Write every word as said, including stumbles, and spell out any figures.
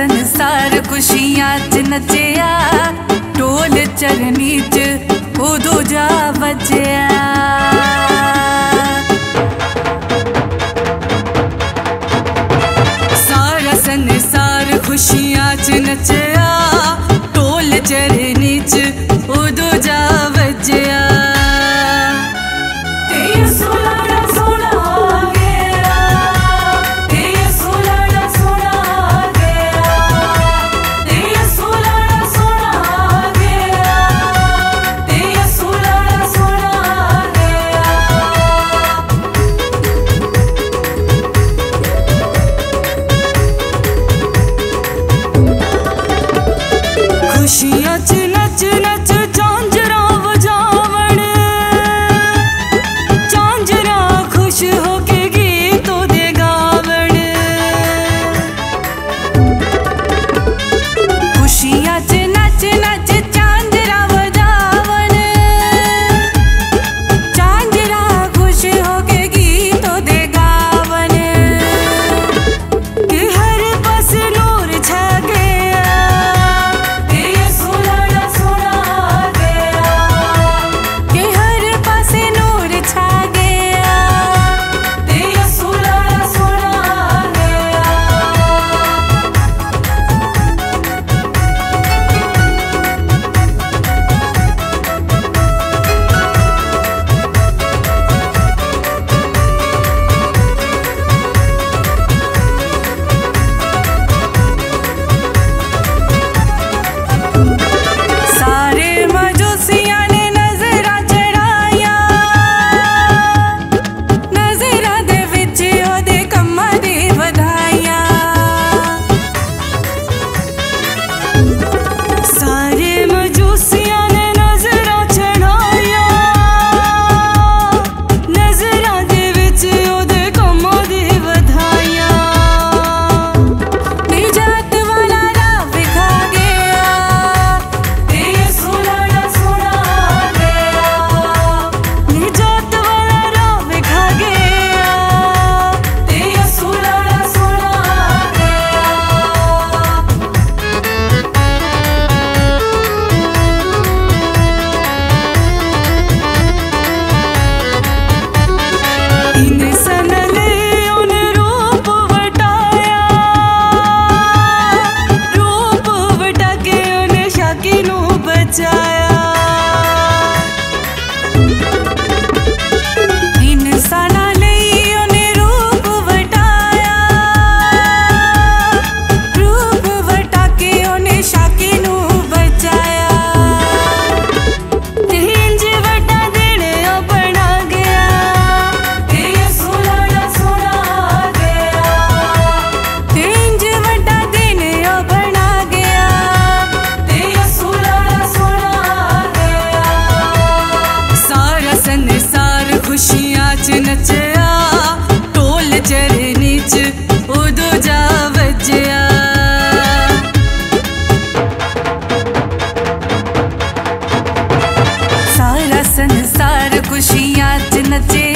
संसार खुशियां च नचया, ढोल चरनी च उदो जा बजया। सारा संसार खुशियां च नचया, ढोल चरनी च उदो जा बजया। खुशियाँ च नच नच झांझरा बजावण, झांझरा खुश होके गीतों दे गावण। खुशियाँ च नच नच झांझरा बजावण, झांझरा खुश होके गीतों दे गावण। कि हर पास नूर छा गया, खुशियाँ च नचया, ढोल चरनी च उदो जा बजया। सारा संसार खुशियाँ च नचया।